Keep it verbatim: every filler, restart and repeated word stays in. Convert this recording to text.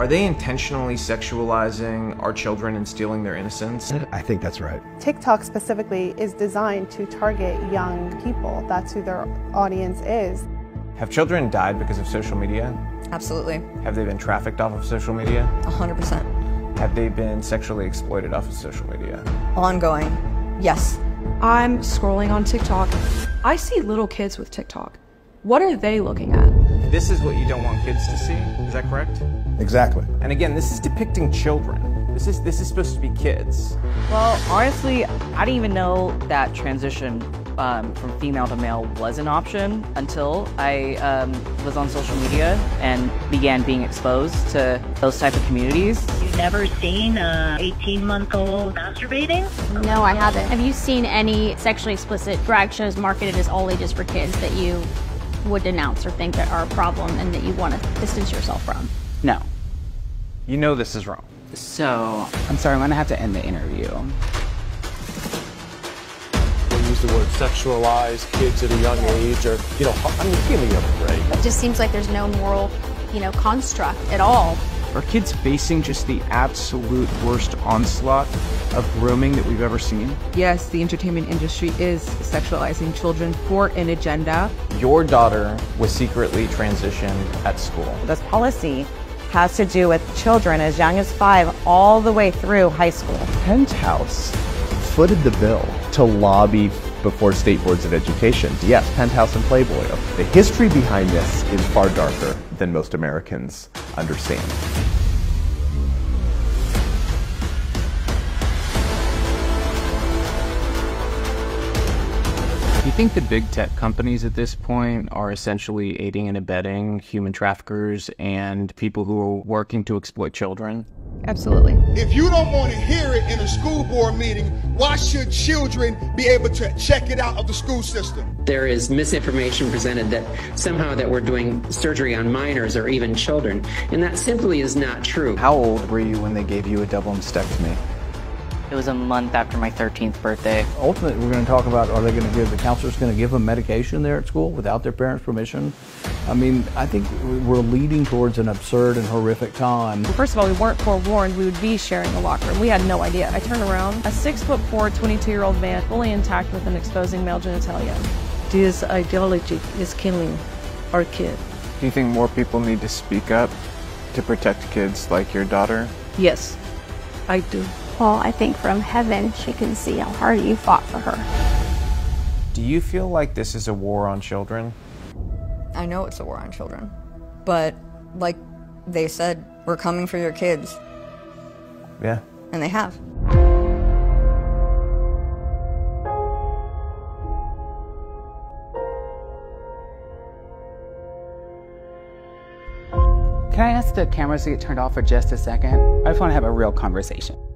Are they intentionally sexualizing our children and stealing their innocence? I think that's right. TikTok specifically is designed to target young people. That's who their audience is. Have children died because of social media? Absolutely. Have they been trafficked off of social media? one hundred percent. Have they been sexually exploited off of social media? Ongoing. Yes. I'm scrolling on TikTok. I see little kids with TikTok. What are they looking at? This is what you don't want kids to see, is that correct? Exactly. And again, this is depicting children. This is, this is supposed to be kids. Well, honestly, I didn't even know that transition um, from female to male was an option until I um, was on social media and began being exposed to those type of communities. You've never seen an eighteen-month-old masturbating? No, I haven't. Have you seen any sexually explicit drag shows marketed as all ages for kids that you would denounce or think that are a problem and that you want to distance yourself from? No. You know this is wrong. So, I'm sorry, I'm gonna have to end the interview. We use the word sexualize kids at a young age, or, you know, I mean, feeling of it, right? It just seems like there's no moral, you know, construct at all. Are kids facing just the absolute worst onslaught of grooming that we've ever seen? Yes, the entertainment industry is sexualizing children for an agenda. Your daughter was secretly transitioned at school. This policy has to do with children as young as five all the way through high school. Penthouse footed the bill to lobby before state boards of education. Yes, Penthouse and Playboy. The history behind this is far darker than most Americans understand. Do you think the big tech companies at this point are essentially aiding and abetting human traffickers and people who are working to exploit children? Absolutely. If you don't want to hear it in a school board meeting, why should children be able to check it out of the school system? There is misinformation presented that somehow that we're doing surgery on minors or even children, and that simply is not true. How old were you when they gave you a double mastectomy? It was a month after my thirteenth birthday. Ultimately, we're going to talk about, are they going to give, the counselor's going to give them medication there at school without their parents' permission? I mean, I think we're leading towards an absurd and horrific time. Well, first of all, we weren't forewarned we would be sharing a locker room. We had no idea. I turned around, a six foot four, twenty-two-year-old man, fully intact with an exposing male genitalia. This ideology is killing our kids. Do you think more people need to speak up to protect kids like your daughter? Yes, I do. Well, I think from heaven she can see how hard you fought for her. Do you feel like this is a war on children? I know it's a war on children, but like they said, we're coming for your kids. Yeah. And they have. Can I ask the cameras to get turned off for just a second? I just want to have a real conversation.